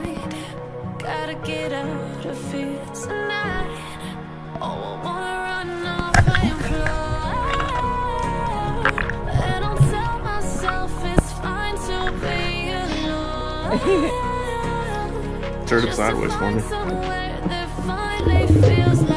mind. Gotta get out of here tonight. Oh, I wanna run off and fly. And I'll tell myself it's fine to be alone. Turn it sideways for me.